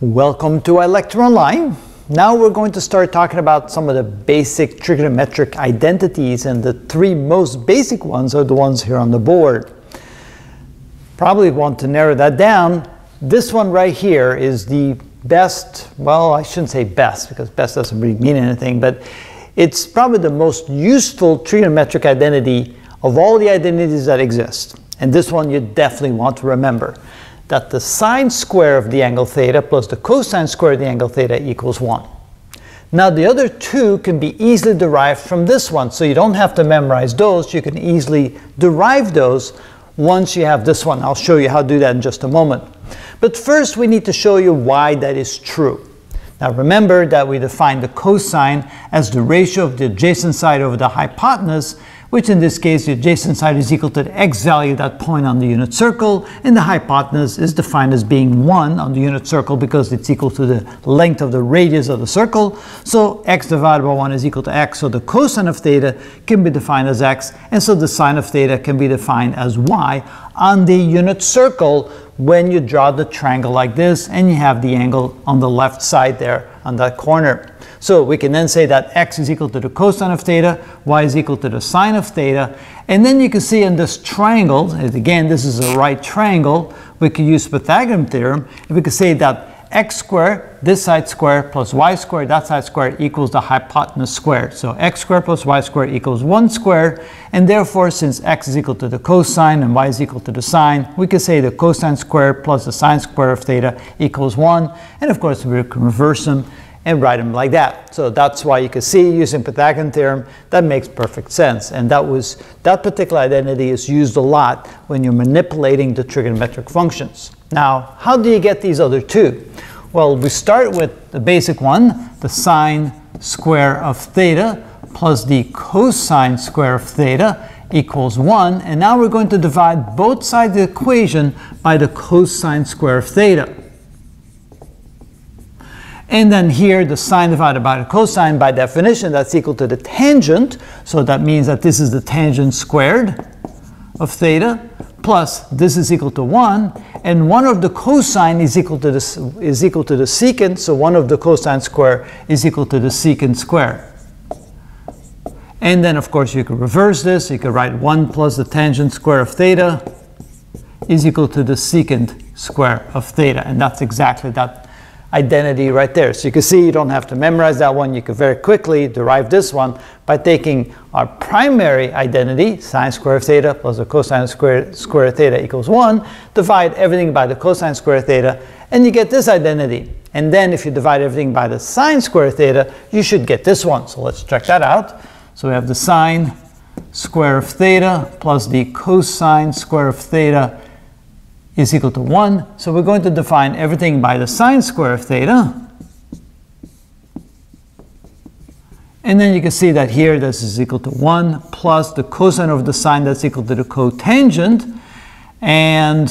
Welcome to iLecture Online. Now we're going to start talking about some of the basic trigonometric identities, and the three most basic ones are the ones here on the board. Probably want to narrow that down. This one right here is the best, well, I shouldn't say best because best doesn't really mean anything, but it's probably the most useful trigonometric identity of all the identities that exist. And this one you definitely want to remember, that the sine square of the angle theta plus the cosine square of the angle theta equals 1. Now the other two can be easily derived from this one, so you don't have to memorize those. You can easily derive those once you have this one. I'll show you how to do that in just a moment. But first we need to show you why that is true. Now remember that we define the cosine as the ratio of the adjacent side over the hypotenuse, which in this case the adjacent side is equal to the x value of that point on the unit circle, and the hypotenuse is defined as being 1 on the unit circle because it's equal to the length of the radius of the circle. So x divided by 1 is equal to x, so the cosine of theta can be defined as x, and so the sine of theta can be defined as y on the unit circle when you draw the triangle like this and you have the angle on the left side there on that corner. So we can then say that x is equal to the cosine of theta, y is equal to the sine of theta, and then you can see in this triangle, and again this is a right triangle, we can use Pythagorean theorem, and we can say that x squared, this side squared, plus y squared, that side squared, equals the hypotenuse squared. So x squared plus y squared equals 1 squared, and therefore since x is equal to the cosine and y is equal to the sine, we can say the cosine squared plus the sine squared of theta equals 1, and of course we can reverse them and write them like that. So that's why you can see using Pythagorean theorem that makes perfect sense, and that particular identity is used a lot when you're manipulating the trigonometric functions. Now how do you get these other two? Well, we start with the basic one, the sine square of theta plus the cosine square of theta equals 1, and now we're going to divide both sides of the equation by the cosine square of theta. And then here the sine divided by the cosine, by definition that's equal to the tangent, so that means that this is the tangent squared of theta, plus this is equal to 1, and 1 of the cosine is equal to the, secant, so 1 of the cosine square is equal to the secant square. And then of course you can reverse this, you can write 1 plus the tangent square of theta is equal to the secant square of theta, and that's exactly that identity right there. So you can see you don't have to memorize that one. You can very quickly derive this one by taking our primary identity, sine square of theta plus the cosine square of theta equals 1, divide everything by the cosine square of theta, and you get this identity. And then if you divide everything by the sine square of theta, you should get this one. So let's check that out. So we have the sine square of theta plus the cosine square of theta is equal to 1. So we're going to define everything by the sine square of theta. And then you can see that here this is equal to 1 plus the cosine of the sine that's equal to the cotangent, and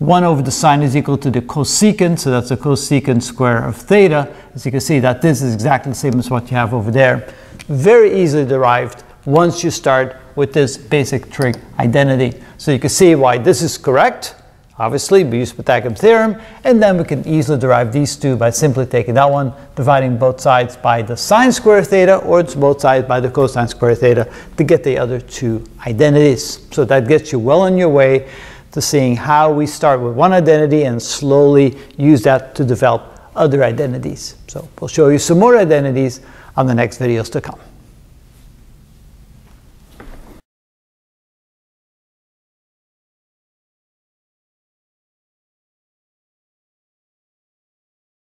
1 over the sine is equal to the cosecant, so that's the cosecant square of theta. As you can see that this is exactly the same as what you have over there. Very easily derived once you start with this basic trig identity. So you can see why this is correct. Obviously, we use Pythagorean theorem, and then we can easily derive these two by simply taking that one, dividing both sides by the sine square of theta, or it's both sides by the cosine square of theta to get the other two identities. So that gets you well on your way to seeing how we start with one identity and slowly use that to develop other identities. So we'll show you some more identities on the next videos to come.